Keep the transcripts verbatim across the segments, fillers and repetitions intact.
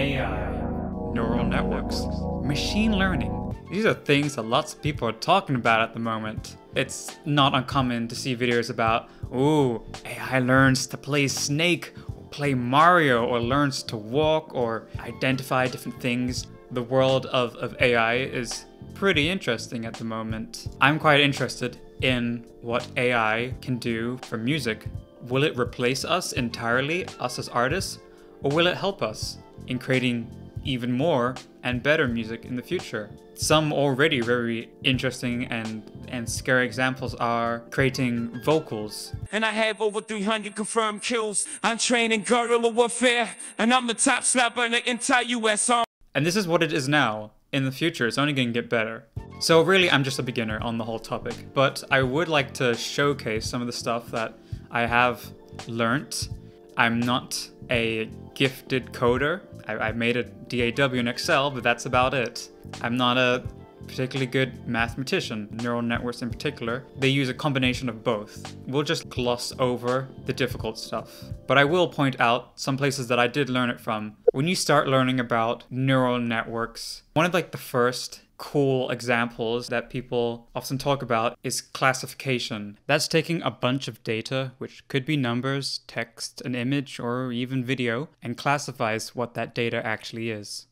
A I, neural networks, machine learning. These are things that lots of people are talking about at the moment. It's not uncommon to see videos about, ooh, A I learns to play Snake, or play Mario, or learns to walk, or identify different things. The world of, of A I is pretty interesting at the moment. I'm quite interested in what A I can do for music. Will it replace us entirely, us as artists, or will it help us in creating even more and better music in the future? Some already very interesting and, and scary examples are creating vocals. And I have over three hundred confirmed kills. I'm training guerrilla warfare, and I'm the top slapper in the entire U S Army. And this is what it is now. In the future, it's only gonna get better. So really, I'm just a beginner on the whole topic, but I would like to showcase some of the stuff that I have learnt. I'm not a gifted coder. I, I made a D A W in Excel, but that's about it. I'm not a particularly good mathematician, neural networks in particular. They use a combination of both. We'll just gloss over the difficult stuff. But I will point out some places that I did learn it from. When you start learning about neural networks, one of like the first cool examples that people often talk about is classification. That's taking a bunch of data, which could be numbers, text, an image, or even video, and classifies what that data actually is.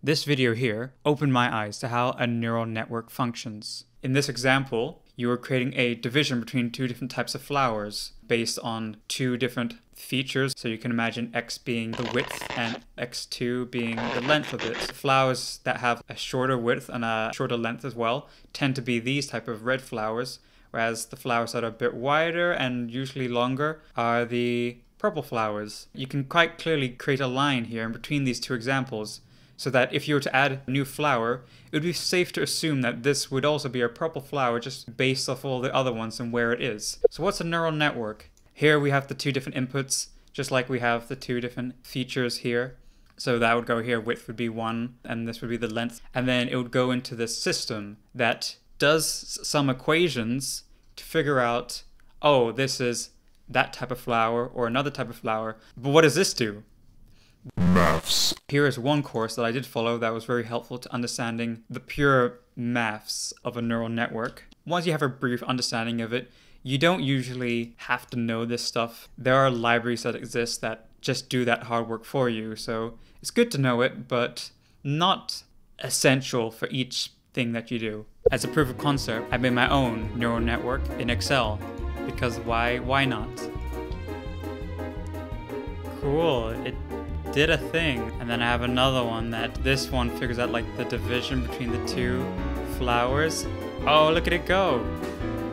This video here opened my eyes to how a neural network functions. In this example, you were creating a division between two different types of flowers based on two different features. So you can imagine X being the width and X two being the length of it. Flowers that have a shorter width and a shorter length as well tend to be these type of red flowers, whereas the flowers that are a bit wider and usually longer are the purple flowers. You can quite clearly create a line here in between these two examples, so that if you were to add a new flower, it would be safe to assume that this would also be a purple flower just based off all the other ones and where it is. So what's a neural network? Here we have the two different inputs, just like we have the two different features here. So that would go here, width would be one, and this would be the length. And then it would go into this system that does some equations to figure out, oh, this is that type of flower or another type of flower. But what does this do? Maths. Here is one course that I did follow that was very helpful to understanding the pure maths of a neural network. Once you have a brief understanding of it, you don't usually have to know this stuff. There are libraries that exist that just do that hard work for you, so it's good to know it, but not essential for each thing that you do. As a proof of concept, I made my own neural network in Excel, because why, why not? Cool. It did a thing. And then I have another one that this one figures out like the division between the two flowers. Oh, look at it go.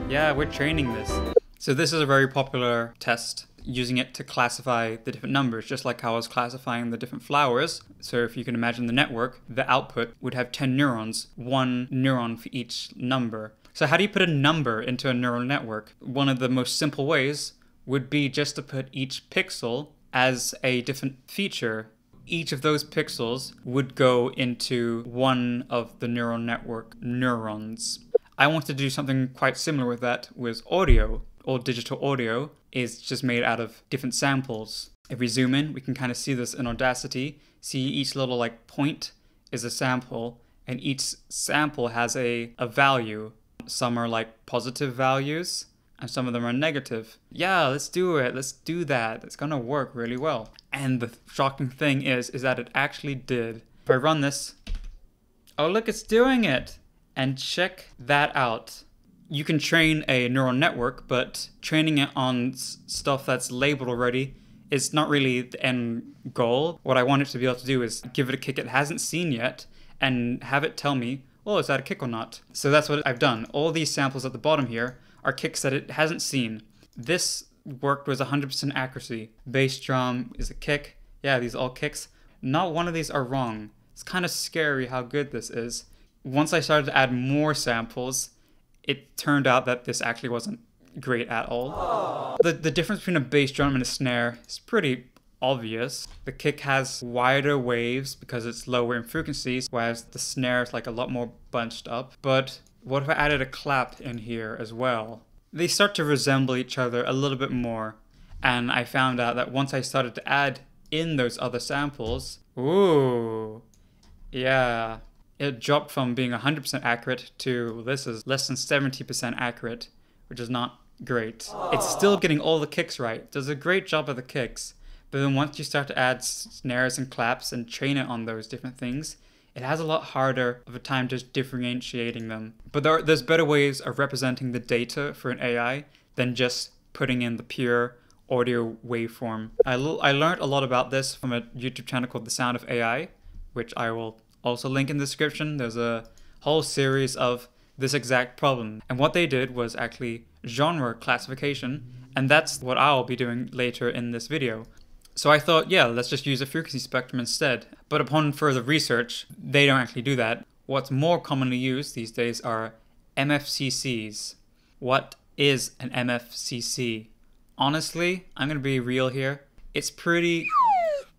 Yeah, we're training this. So this is a very popular test, using it to classify the different numbers, just like how I was classifying the different flowers. So if you can imagine the network, the output would have ten neurons, one neuron for each number. So how do you put a number into a neural network? One of the most simple ways would be just to put each pixel as a different feature. Each of those pixels would go into one of the neural network neurons. I want to do something quite similar with that with audio. All digital audio is just made out of different samples. If we zoom in, we can kind of see this in Audacity. See each little like point is a sample, and each sample has a, a value. Some are like positive values, and some of them are negative. Yeah, let's do it, let's do that. It's gonna work really well. And the shocking thing is, is that it actually did. If I run this, oh look, it's doing it. And check that out. You can train a neural network, but training it on stuff that's labeled already is not really the end goal. What I want it to be able to do is give it a kick it hasn't seen yet and have it tell me, oh, is that a kick or not? So that's what I've done. All these samples at the bottom here are kicks that it hasn't seen. This worked with one hundred percent accuracy. Bass drum is a kick. Yeah, these are all kicks. Not one of these are wrong. It's kind of scary how good this is. Once I started to add more samples, it turned out that this actually wasn't great at all. The, the difference between a bass drum and a snare is pretty obvious. The kick has wider waves because it's lower in frequencies, whereas the snare is like a lot more bunched up. But what if I added a clap in here as well? They start to resemble each other a little bit more, and I found out that once I started to add in those other samples, Ooh, yeah. It dropped from being one hundred percent accurate to this is less than seventy percent accurate, which is not great. Aww. It's still getting all the kicks right. Does a great job of the kicks, but then once you start to add snares and claps and train it on those different things, it has a lot harder of a time just differentiating them. But there are, there's better ways of representing the data for an A I than just putting in the pure audio waveform. I, I learned a lot about this from a YouTube channel called The Sound of A I, which I will also link in the description. There's a whole series of this exact problem. And what they did was actually genre classification, and that's what I'll be doing later in this video. So I thought, yeah, let's just use a frequency spectrum instead. But upon further research, they don't actually do that. What's more commonly used these days are M F C Cs. What is an M F C C? Honestly, I'm gonna be real here. It's pretty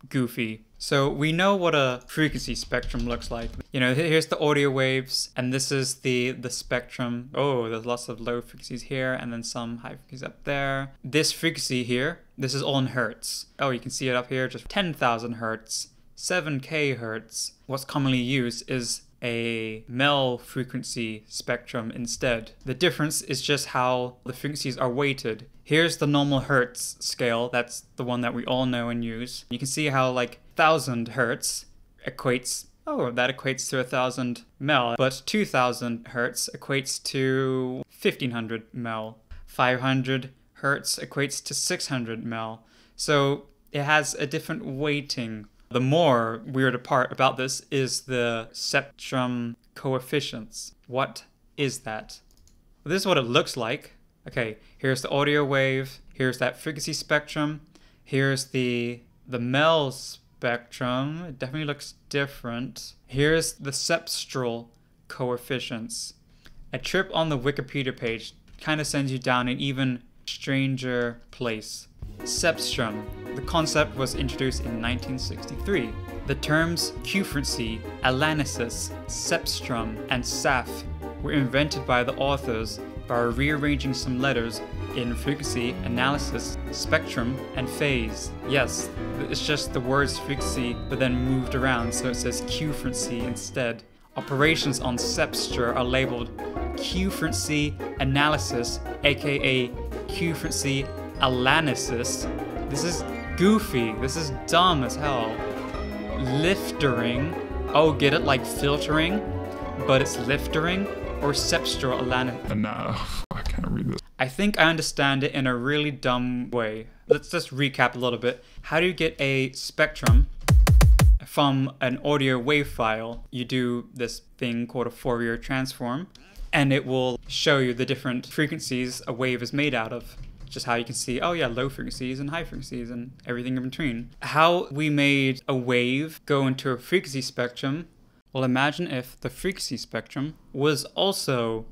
goofy. So we know what a frequency spectrum looks like. You know, here's the audio waves, and this is the, the spectrum. Oh, there's lots of low frequencies here, and then some high frequencies up there. This frequency here, this is all in hertz. Oh, you can see it up here, just ten thousand hertz, seven K hertz. What's commonly used is a mel frequency spectrum instead. The difference is just how the frequencies are weighted. Here's the normal hertz scale. That's the one that we all know and use. You can see how like one thousand hertz equates, oh, that equates to one thousand mel, but two thousand hertz equates to fifteen hundred mel. five hundred hertz equates to six hundred mel. So it has a different weighting. The more weird part about this is the cepstrum coefficients. What is that? This is what it looks like. Okay, here's the audio wave, here's that frequency spectrum, here's the the mel spectrum. It definitely looks different. Here's the cepstral coefficients. A trip on the Wikipedia page kind of sends you down an even stranger place. Cepstrum. The concept was introduced in nineteen sixty-three. The terms Quefrency, Alanysis, cepstrum, and saf were invented by the authors by rearranging some letters in frequency, analysis, spectrum, and phase. Yes, it's just the words frequency, but then moved around, so it says Quefrency instead. Operations on cepstra are labeled Quefrency analysis, aka Quefrency Alanysis. This is goofy. This is dumb as hell. Liftering. Oh, get it? Like filtering? But it's liftering? Or cepstral Alanysis? No, I can't read this. I think I understand it in a really dumb way. Let's just recap a little bit. How do you get a spectrum from an audio wave file? You do this thing called a Fourier transform, and it will show you the different frequencies a wave is made out of. Just how you can see, oh yeah, low frequencies and high frequencies and everything in between. How we made a wave go into a frequency spectrum, well, imagine if the frequency spectrum was also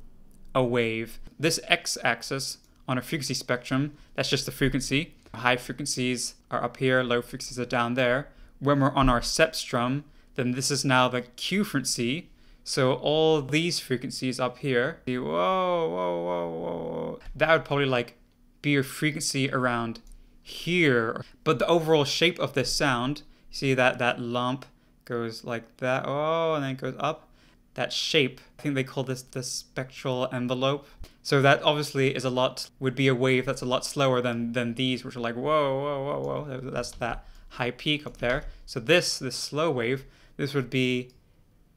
a wave. This x-axis on a frequency spectrum, that's just the frequency. High frequencies are up here, low frequencies are down there. When we're on our cepstrum, then this is now the Quefrency. So all these frequencies up here, whoa, whoa, whoa, whoa, that would probably like be your frequency around here. But the overall shape of this sound, you see that that lump goes like that, oh, and then it goes up. That shape, I think they call this the spectral envelope. So that obviously is a lot, would be a wave that's a lot slower than, than these, which are like, whoa, whoa, whoa, whoa. That's that high peak up there. So this, this slow wave, this would be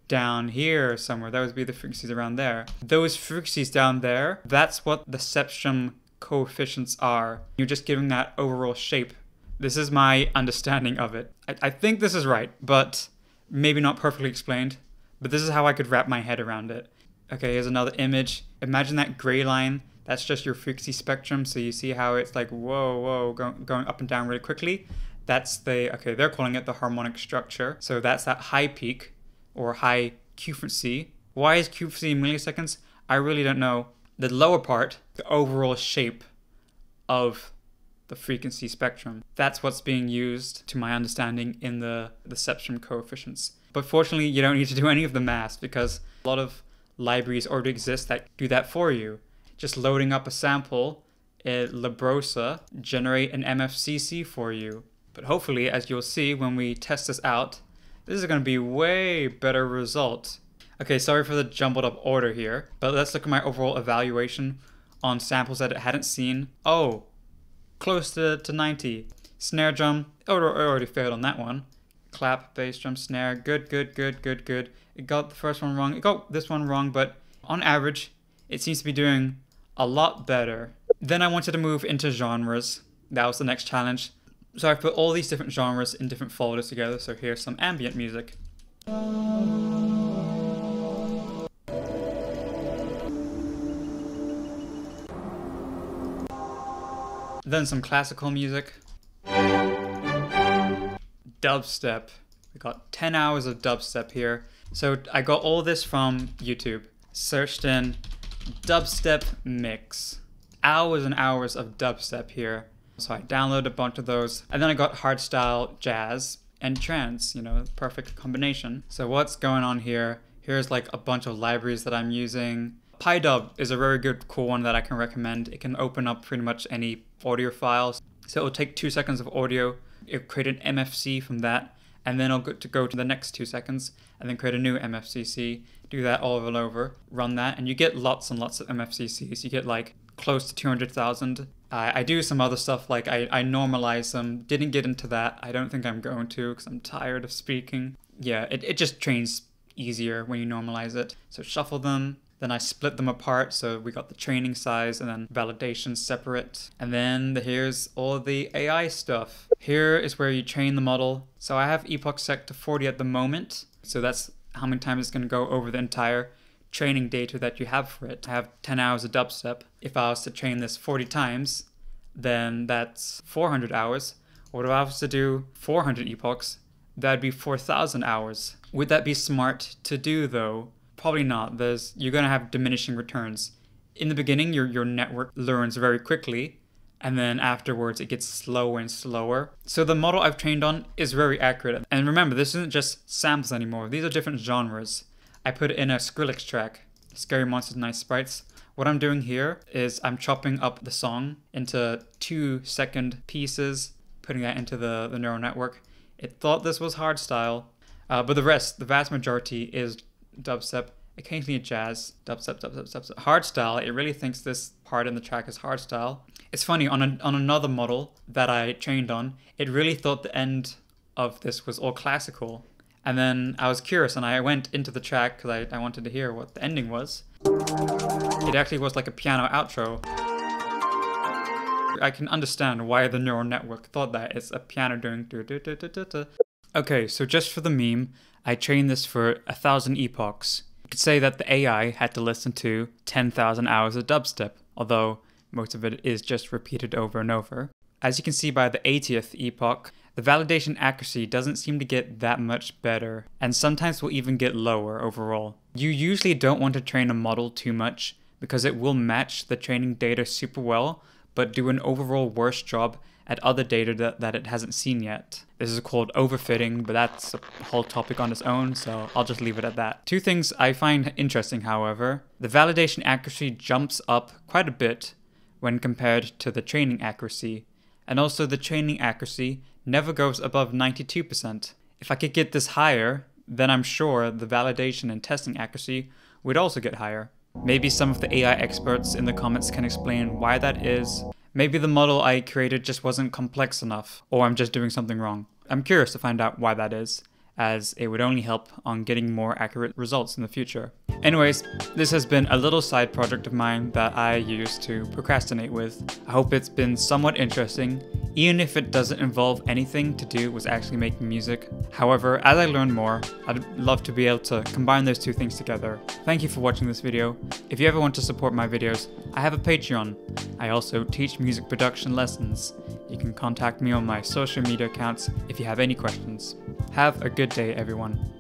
down here somewhere. That would be the frequencies around there. Those frequencies down there, that's what the cepstrum coefficients are. You're just giving that overall shape. This is my understanding of it. I, I think this is right, but maybe not perfectly explained, but this is how I could wrap my head around it. Okay, here's another image. Imagine that gray line, that's just your frequency spectrum. So you see how it's like, whoa, whoa, go, going up and down really quickly. That's the, okay, they're calling it the harmonic structure. So that's that high peak or high Quefrency. Why is Quefrency in milliseconds? I really don't know. The lower part, the overall shape of the frequency spectrum. That's what's being used, to my understanding, in the, the cepstrum coefficients. But fortunately, you don't need to do any of the math because a lot of libraries already exist that do that for you. Just loading up a sample, it, librosa, generate an M F C C for you. But hopefully, as you'll see when we test this out, This is going to be way better result. Okay, sorry for the jumbled up order here, but let's look at my overall evaluation on samples that it hadn't seen. Oh, close to, to ninety. Snare drum, oh, I already failed on that one. Clap, bass drum, snare, good, good, good, good, good. It got the first one wrong, it got this one wrong, but on average, it seems to be doing a lot better. Then I wanted to move into genres. That was the next challenge. So I put all these different genres in different folders together. So here's some ambient music. Then some classical music. Dubstep. We got ten hours of dubstep here. So I got all this from YouTube. Searched in dubstep mix. Hours and hours of dubstep here. So I downloaded a bunch of those. And then I got hardstyle, jazz, and trance. You know, perfect combination. So what's going on here? Here's like a bunch of libraries that I'm using. Pydub is a very good, cool one that I can recommend. It can open up pretty much any audio files. So it'll take two seconds of audio. It'll create an M F C from that. And then I'll go to go to the next two seconds and then create a new M F C C. Do that all over and over. Run that. And you get lots and lots of M F C Cs. You get like close to two hundred thousand. I, I do some other stuff, like I, I normalize them. Didn't get into that. I don't think I'm going to because I'm tired of speaking. Yeah, it, it just trains easier when you normalize it. So shuffle them. Then I split them apart. So we got the training size and then validation separate. And then here's all the A I stuff. Here is where you train the model. So I have epoch sec to forty at the moment. So that's how many times it's going to go over the entire training data that you have for it. I have ten hours of dubstep. If I was to train this forty times, then that's four hundred hours. Or if I was to do four hundred epochs, that'd be four thousand hours. Would that be smart to do though? Probably not. There's, you're going to have diminishing returns. In the beginning, your, your network learns very quickly, and then afterwards it gets slower and slower. So the model I've trained on is very accurate. And remember, this isn't just samples anymore. These are different genres. I put in a Skrillex track, Scary Monsters and Nice Sprites. What I'm doing here is I'm chopping up the song into two second pieces, putting that into the, the neural network. It thought this was hardstyle, uh, but the rest, the vast majority is dubstep, occasionally jazz, dubstep, dubstep, dubstep. Hardstyle, it really thinks this part in the track is hardstyle. It's funny, on, a, on another model that I trained on, it really thought the end of this was all classical. And then I was curious and I went into the track because I, I wanted to hear what the ending was. It actually was like a piano outro. I can understand why the neural network thought that. It's a piano doing do do do do do do. Okay, so just for the meme, I trained this for a thousand epochs. You could say that the A I had to listen to ten thousand hours of dubstep, although most of it is just repeated over and over. As you can see by the eightieth epoch, the validation accuracy doesn't seem to get that much better, and sometimes will even get lower overall. You usually don't want to train a model too much, because it will match the training data super well, but do an overall worse job at other data that, that it hasn't seen yet. This is called overfitting, but that's a whole topic on its own, so I'll just leave it at that. Two things I find interesting, however. The validation accuracy jumps up quite a bit when compared to the training accuracy, and also the training accuracy never goes above ninety-two percent. If I could get this higher, then I'm sure the validation and testing accuracy would also get higher. Maybe some of the A I experts in the comments can explain why that is. Maybe the model I created just wasn't complex enough, or I'm just doing something wrong. I'm curious to find out why that is, as it would only help on getting more accurate results in the future. Anyways, this has been a little side project of mine that I used to procrastinate with. I hope it's been somewhat interesting, even if it doesn't involve anything to do with actually making music. However, as I learn more, I'd love to be able to combine those two things together. Thank you for watching this video. If you ever want to support my videos, I have a Patreon. I also teach music production lessons. You can contact me on my social media accounts if you have any questions. Have a good day, everyone.